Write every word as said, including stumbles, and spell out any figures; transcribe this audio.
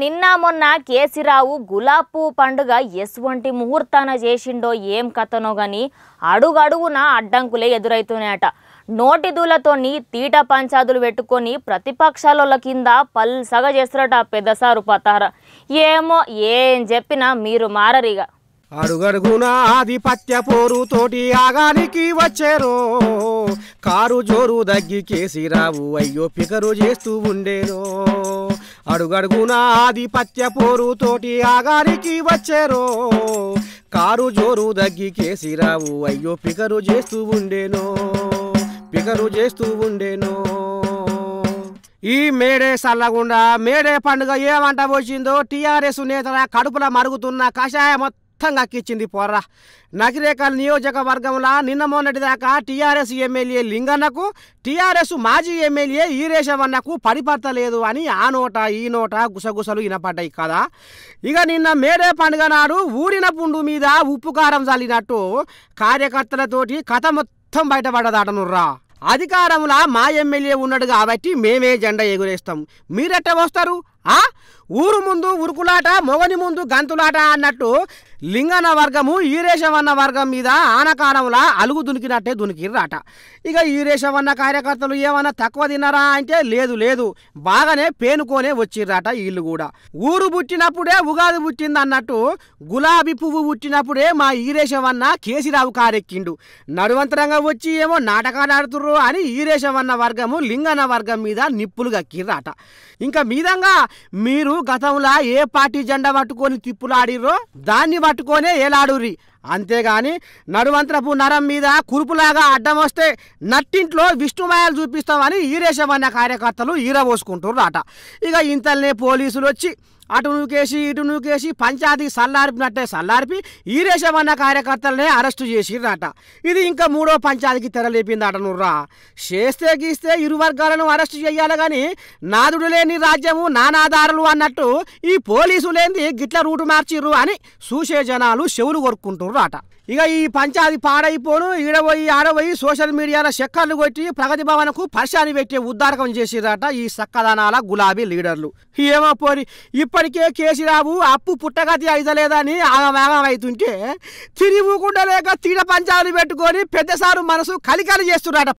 నిన్న మొన్న కేసీరావు గులాబీ పండుగ ఎస్వంటి ముహూర్తాన చేసిండో ఏం కథనో గాని అడుగడుగున అడ్డంకులే ఎదురైతున్నాయట। నోటి దూలతోని తీట పంచాదులు పెట్టుకొని ప్రతిపక్షాల కింద పల్సగా చేస్తారట పెద్దసారు పతార। ఏమో ఏం చెప్పినా మీరు మారరిగా। అడుగడుగున ఆధిపత్య పోరు తోటి ఆగానికి వచ్చేరో కారు జోరు దగ్గి కేసీరావు అయ్యో ఫికరు చేస్తూ ఉండేరో। అడుగడుగున ఆధిపత్య పోరు తోటి ఆగారికి వచ్చేరో కారు జోరు దగ్గి కేసీరావు అయ్యో ఫికరు చేస్తూ ఉండేనో ఫికరు చేస్తూ ఉండేనో। ఈ మేడే సల్లగుండా మేడే పండుగ ఏమంట పోసిందో టీఆర్ఎస్ నేతల కడుపుల మరుగుతున్న కషాయం మొత్తం కక్కిచ్చింది పోరా। నకిరేకల్ నియోజకవర్గంలో నిన్న మొన్నటిదాకా టీఆర్ఎస్ ఎమ్మెల్యే లింగన్నకు టీఆర్ఎస్ మాజీ ఎమ్మెల్యే ఈరేశవన్నకు పరిపడతలేదు అని ఆ నోట ఈ నోట గుసగుసలు వినపడ్డాయి కదా। ఇక నిన్న మేడే పండుగ నాడు ఊడిన పుండు మీద ఉప్పు కారం చల్లినట్టు కార్యకర్తలతోటి కథ మొత్తం బయటపడదాటనుర్రా। అధికారంలో మా ఎమ్మెల్యే ఉన్నాడు కాబట్టి మేమే జెండా ఎగురేస్తాం, మీరెట్ట వస్తారు? ఆ ఊరు ముందు ఉరుకులాట మొగని ముందు గంతులాట అన్నట్టు లింగన వర్గము ఈరేశవన్న వర్గం మీద ఆనకాలంలా అలుగు దునికినట్టే దునికిర్రాట। ఇక ఈరేశవన్న కార్యకర్తలు ఏమన్నా తక్కువ తిన్నారా అంటే లేదు లేదు, బాగానే పేనుకోనే వచ్చిర్రాట వీళ్ళు కూడా। ఊరు పుట్టినప్పుడే ఉగాది పుట్టింది అన్నట్టు గులాబీ పువ్వు పుట్టినప్పుడే మా ఈరేశవన్న కేసీరావు కారెక్కిండు, నడువంతరంగా వచ్చి ఏమో నాటకాలు ఆడుతుర్రు అని ఈరేశవన్న వర్గము లింగన వర్గం మీద నిప్పులు గక్కిర్రాట। ఇంకా మీదంగా మీరు గతంలో ఏ పార్టీ జెండా పట్టుకొని తిప్పులాడిర్రో దాన్ని పట్టుకొనే ఏలాడురి, అంతేగాని నడువంతరపు నరం మీద కురుపులాగా అడ్డం వస్తే నట్టింట్లో విష్ణుమాయాలు చూపిస్తామని ఈరేశవన్న కార్యకర్తలు ఈరబోసుకుంటున్నారట। ఇక ఇంతల్నే పోలీసులు వచ్చి అటు నూకేసి ఇటు నూకేసి పంచాయతీ సల్లార్పినట్టే సల్లార్పి ఈరేశవన్న కార్యకర్తలనే అరెస్టు చేసిర్రాట। ఇది ఇంకా మూడో పంచాయతీకి తెరలేపిందటనుర్రా। చేస్తే గీస్తే ఇరు వర్గాలను అరెస్టు చేయాలి కానీ నాదుడు లేని రాజ్యము నానాధారులు అన్నట్టు ఈ పోలీసులేంది గిట్ల రూటు మార్చిర్రు అని చూసే జనాలు చెవులు కొరుక్కుంటుర్రాట। ఇక ఈ పంచాయతీ పాడైపోను ఈడబోయి ఆడబోయి సోషల్ మీడియాలో చెక్కర్లు కొట్టి ప్రగతి భవనకు పరిశాన్ని పెట్టే ఉద్దారకం చేసిర్రాట ఈ సక్కదనాల గులాబీ లీడర్లు। ఏమో పోరి, ఇప్పటికే కేసీరావు అప్పు పుట్టగతి అయితలేదని ఆగమాగం అవుతుంటే తిరిగి ఊకుండా లేక తీడ పంచాలు పెట్టుకొని పెద్దసారు మనసు కలికలు చేస్తున్నారట।